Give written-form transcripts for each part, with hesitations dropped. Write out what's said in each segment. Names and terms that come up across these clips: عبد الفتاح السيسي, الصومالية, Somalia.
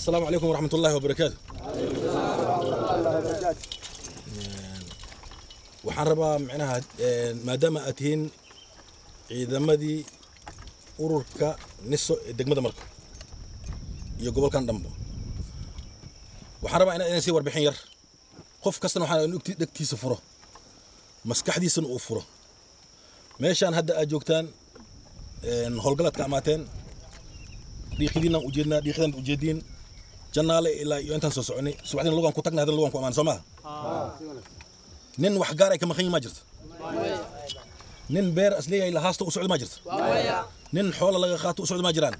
السلام عليكم ورحمة الله وبركاته. وعليكم السلام ورحمة الله وبركاته. وحربا معناها مادام أتين إذا مدي أوركا نص دقمة مركب يقبل كان دمبو. وحربا أنا نسيور بحير خوف كسر وحنا نكتي سفرة مسك حديث أوفرة ماشان هذا أجوكتان هالقلة كعمتين ديخلينا وجدنا ديخلنا وجدين جنال إلى ينتهي سوسعني سبعين لوجان كتكنا هذا لوجان كمان سماه نن وحجارة كم خيني مجرد نن بير أصلية إلى هاستو وسعود مجرد نن حول الله خاتو وسعود مجران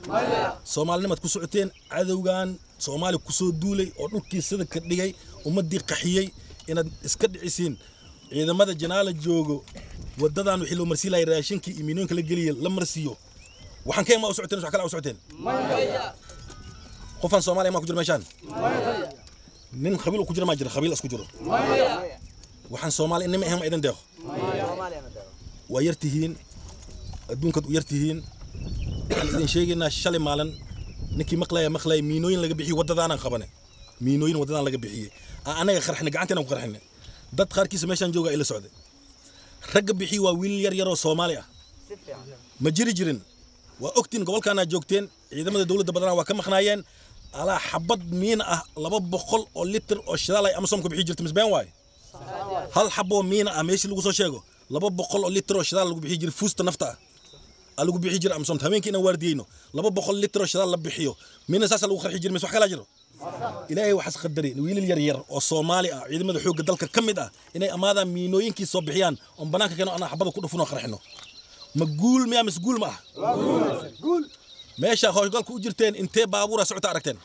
سومالي ما تكون سعودين عذوجان سومالي كسر دولي أركي صدق كديجي ومدي قحيي إن إسكد عسين إذا ماذا جنال الجوجو وددا أنو حلو مرسي لا يراشين كي يمينون كل الجليل لم مرسيو وحن كي ما وسعودين وسعكلا وسعودين خوفان سومالي ما كجر مشان نن خبيل وكجر مجر خبيل أسكجره وحن سومالي إنما هم أيضا داخل ويرتهين الدون كت ويرتهين إن شيءنا شل مالن نكى مخلي مينوين لجبيحي وددانا خبنا مينوين وددانا لجبيحي أنا يخرحنا قعدتنا وخرحنا ده تخار كيس مشان جوجا إلى السعودية رجبيحي وويلير يرو سوماليا مجري جرين وأكتين قبل كان جوجتين إذا ما الدولة بدرنا وكم خنايين على حبض مين لبب بخل أو لتر أو شلالة أمسهم كبيحي جرت مسبين واي هل حبوا مين أميش اللي وصل شيء لبب بخل أو لتر أو شلالة اللي بيحجر فوست نفطة اللي بيحجر أمسهم ثمين كنا واردينه لبب بخل لتر أو شلالة بيحيو مين أساس اللي وخر حجر مسوح كلا جرو إلهي وحس قدرين ويلير يرو أو سوماليا إذا ما الحوق دلك كم ده إني أماذا مينوين كي صبحيان أم بناك كانوا أنا حبض كده فنو خرحنه مقول ميا مسقول معه قول ماشي خوش قال كوجرتين انت بابورة سعود عركتين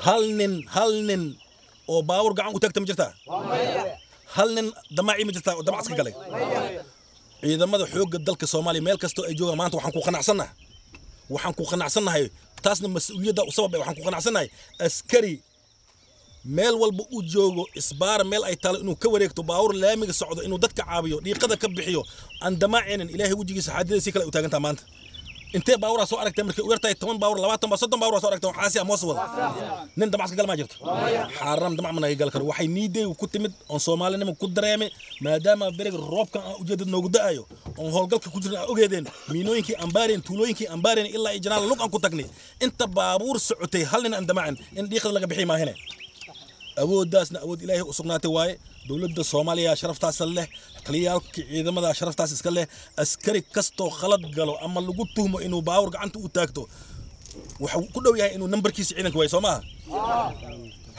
هل نن أو بابور قاعد وتكت مجرتها هل نن دماعي مجرتها ودماع عسكري قلي إذا ماذا حقوق الدلك الصومالي مال كستو أجوا ما أنتوا وحنكو خنعصنا هاي تاسن مسؤولية ده وسبب وحنكو خنعصنا هاي أسكري مال والبؤجو إسبار مال أي طالع إنه كوريك تباور لامق الصعود إنه دتك عابيو دي قدر كبحيو عندما عينن إلهي وجهي سحادي سيكلا وتاجنت أمانت أنت باور صورك تمرك ويرتاي تمن باور لواتن بسطن باور صورك تمن حاسيا موصول نندم عسك قال ما جبت حرام دمع من قال كر وحي نيدي وكنت مد أن صومالي نم كنت درامي ما دام بريق الروب كان وجد نوجد أيو أن هالقلك كنت أوجدين مينوين كي أمبارين تولوين كي أمبارين إلا إجنال لوك أن كنت تكني أنت باور صعوتي هل نن عندما عن إن دي خذ لك بحي ما هنا أود داسنا أود إلهي أصغناتي واي دولة الصومالية شرفت عسله قليالك إذا ماذا شرفت عسله أسكري كستو خلط قالوا أما اللي قلتهم إنه باور عنده وتاكتو وكله وياه إنه نمبر كيس عينك كويس وما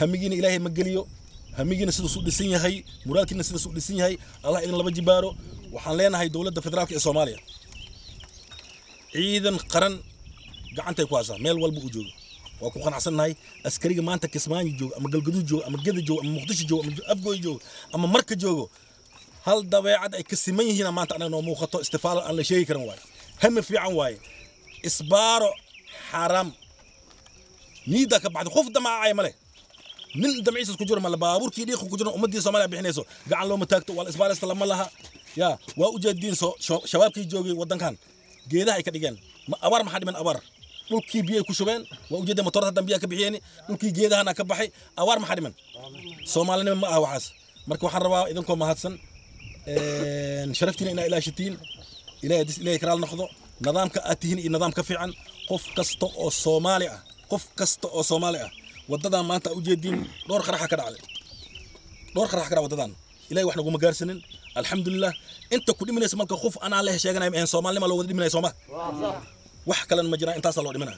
هم يجينا إلهي مقليو هم يجينا سيد سود السنة هاي مراتنا سيد سود السنة هاي الله إن الله بجباره وحلينا هاي دولة فدرالك الصومالية إذا قرن عنده كويسة مال والبوجود وكون عسلنا هاي أسكري ما أنت كسماني جو أما جلجدو جو أما جذ جو أما مقدش جو أما أبجو جو أما مركز جو هل ده بعد أي كسماني هنا ما أنت أنا نومو خطأ استفعال على شيء كرنا واي هم في عن واي إصبار حرام نيدك بعد خوف ده مع عاي ملأ من دمعيس كجور ملأ بابور كيدي خو كجور أمدي صمالة بحنيسو قاعد لهم تكتو والإصبار استلم لها يا وأوجد دين سو شباب كي جو ودن كان جيدا هيك ديجان أبار ما حد من أبار لكي بيئة كشبان ووجد مطارات الدنبياء كبيعيني لكي جيدها أنا كبحي أوار محرما سومالنا ما أوعز مركو حربا إذنكم ما هاتسن شرفتنا إنا إلى شتين إلى كرال نخضو نظام كأتهن نظام كفعا قف كستو سوماليا قف كستو سوماليا وددا ما أنت أوجدين دور خرحة كرعلي دور خرحة كرع وددان إلى وإحنا قوم جارسنين الحمد لله أنت كل من اسمك خوف أنا عليه شيء أنا من سومالي ما لو ودي من سومال وحكى لنا مجران أنت صلوا دمنا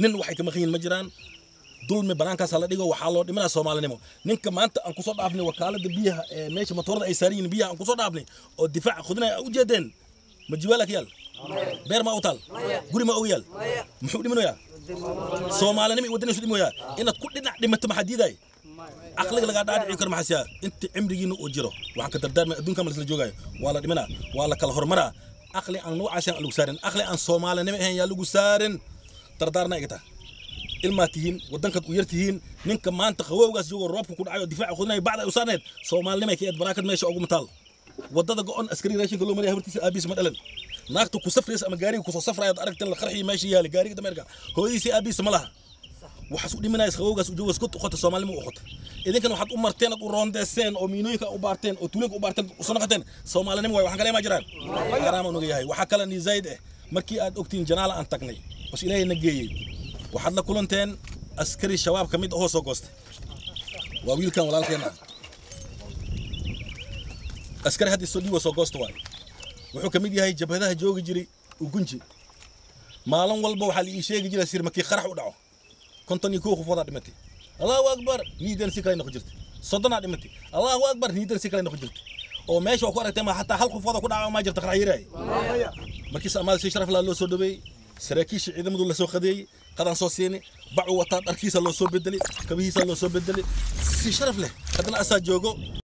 نن وحكي مخين مجران دول مبران كسلة ديجا وحالوا دمنا سومالي نمو نن كمان أنكو صد عبني وكالة بيها ماش مطرد أي سرين بيها أنكو صد عبني الدفاع خدنا أوجدين مجوالك يال بير ما أوتال قولي ما أويال محب منو يا سومالي نمي ودني سلمو يا إن كلنا دم تمحديداي عقلك لقاعد عيكر محسيا أنت عمري نو أجره وحكي تبدأ من دون كمل الجوجاي ولا دمنا ولا كالهرمرة أخلي عن نوع عشان لوسارن أخلي عن صومالي نمهن يا لوسارن تردارنا إجتا الماتين ودنك ويرتين نك ما أنت خوي وجس جو الراب وكل عيو دفاع خذنا بعد لوسارن صومالي ما كيد براكد ماشي أقوم طال وضد جون أسكري راشين كلهم اللي هبرتيس أبيس مثلاً ناقته كسفر يس أمجاري وكسفر يد أركت الخرحي ماشي يا لجاري كده مرجع هو يس أبيس ملها وحسودي من الناس خوجس وجوز كت وخط الصومالي مو خط إذا كانوا حط أمرتين أو روندسين أو مينويك أو بارتين أو توليك أو بارتين وصنعتين الصومالي نموي وحكلا ما جران حرام إنه جاي وحكلا إني زايد مركي أكتين جنالة أن تقني بس إلهي نجيب وحد لكلن تين عسكري الشباب كميد هو سوقست وويل كان ولا الكلام عسكري هذه السودي وسوقست واي وحكميد هاي جبهة جوج جري وجنجي مالن والبو حالي شيء جري سير مكي خرح ودعه كنتني كوخ فضاد متي الله أكبر نيدن سكرين خجرت صدنا دمتي الله أكبر نيدن سكرين خجرت أو ماشوا قارة تما حتى حلق فضاد كنا عم ماجر تخريراي مركز أمال سيشرف الله سودبي سركيش إذا مدول الله سوخدي قدان صوصيني بعو وطار أركيس الله سود بدلي كبيه الله سود بدلي سيشرف له قدان أسد جوجو